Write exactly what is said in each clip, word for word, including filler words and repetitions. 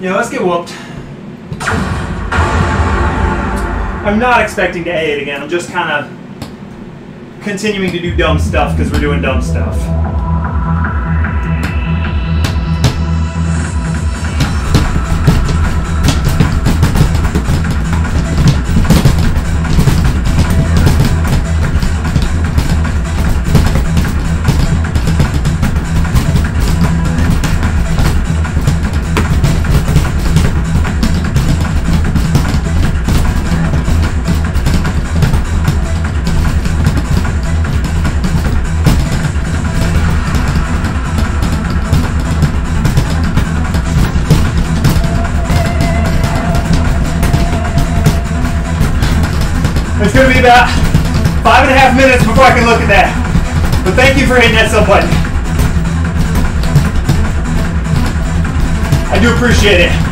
Yeah, let's get whooped. I'm not expecting to A it again. I'm just kind of continuing to do dumb stuff because we're doing dumb stuff. It's going to be about five and a half minutes before I can look at that. But thank you for hitting that sub button. I do appreciate it.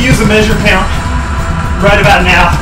Use a measure count right about now.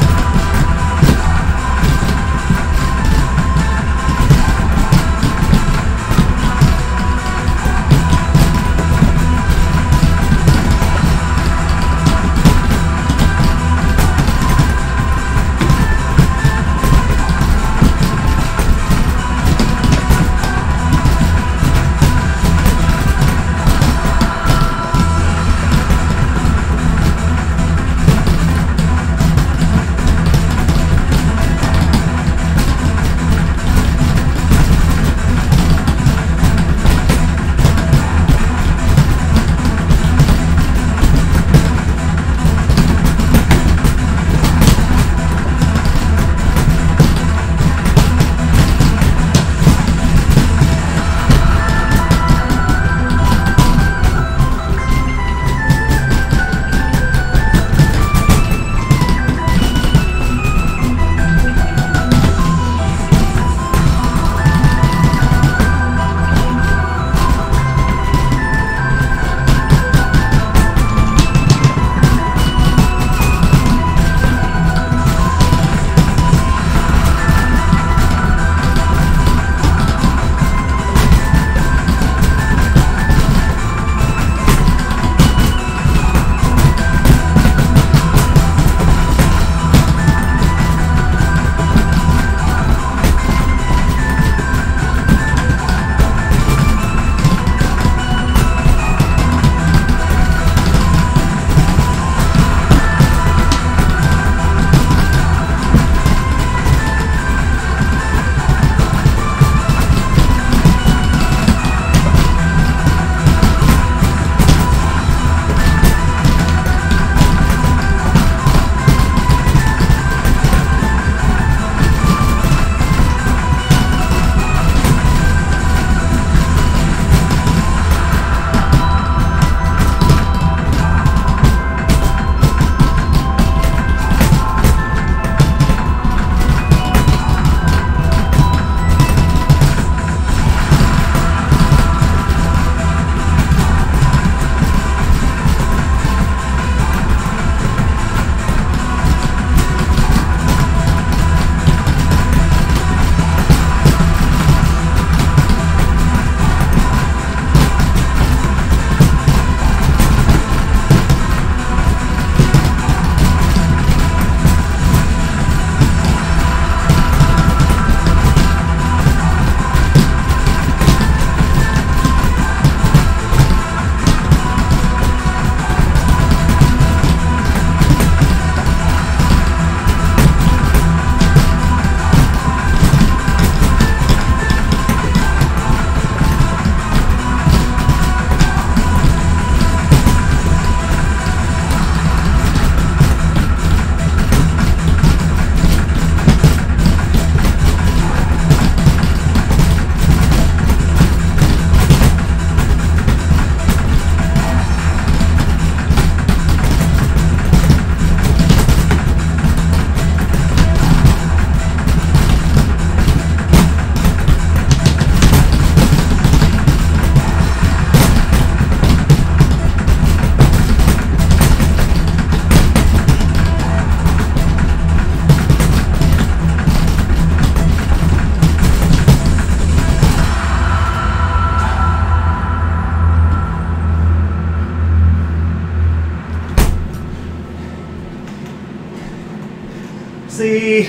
see. Okay,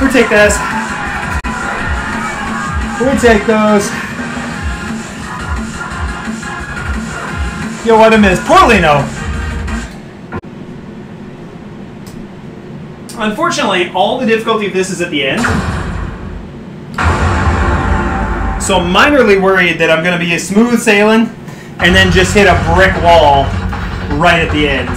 we take this. We take those. Yo, what a miss. Porlino! Unfortunately, all the difficulty of this is at the end. So I'm minorly worried that I'm going to be a smooth sailing and then just hit a brick wall right at the end.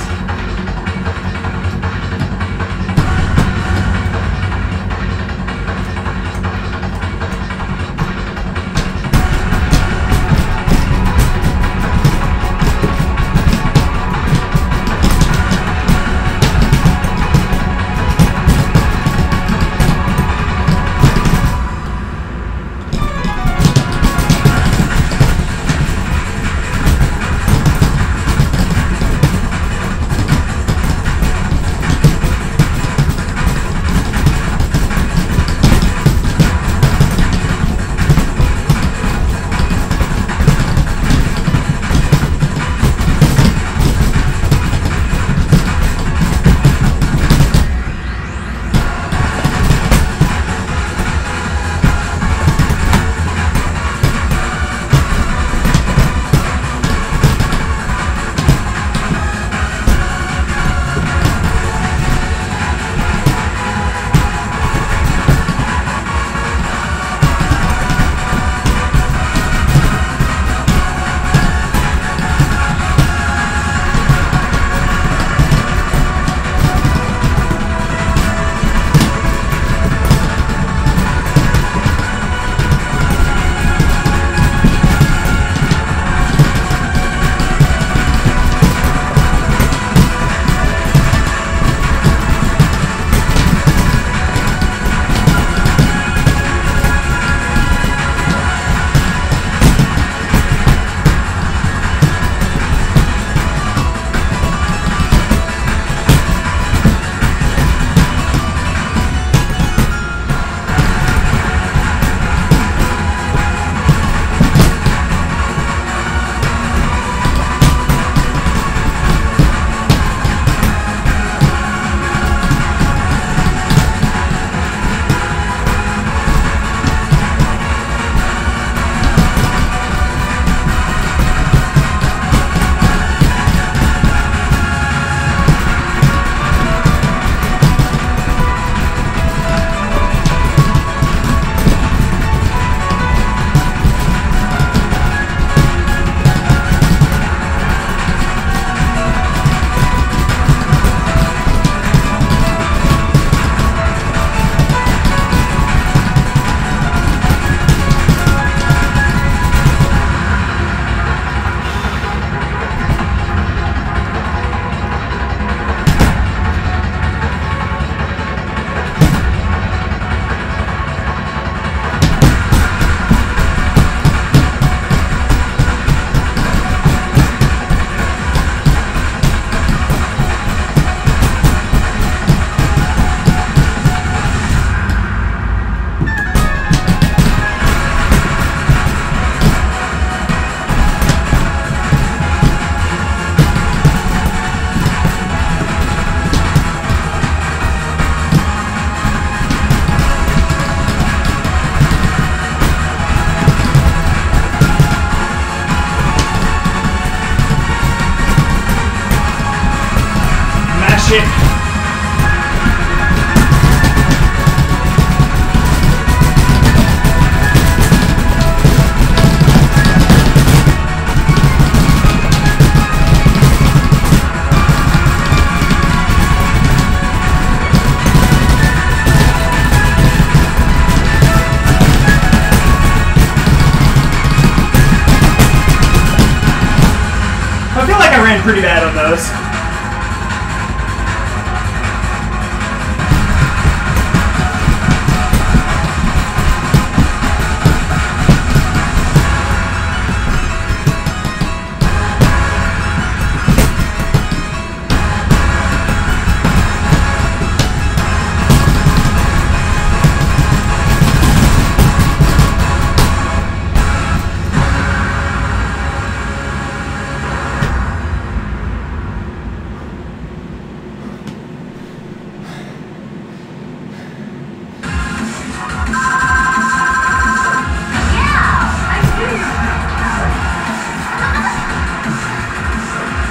Pretty bad on those.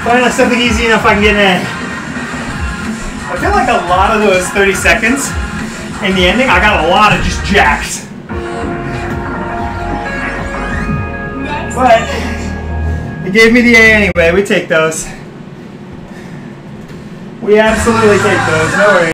Why not something easy enough I can get in? I feel like a lot of those thirty seconds in the ending, I got a lot of just jacks. But it gave me the A anyway. We take those. We absolutely take those. No worries.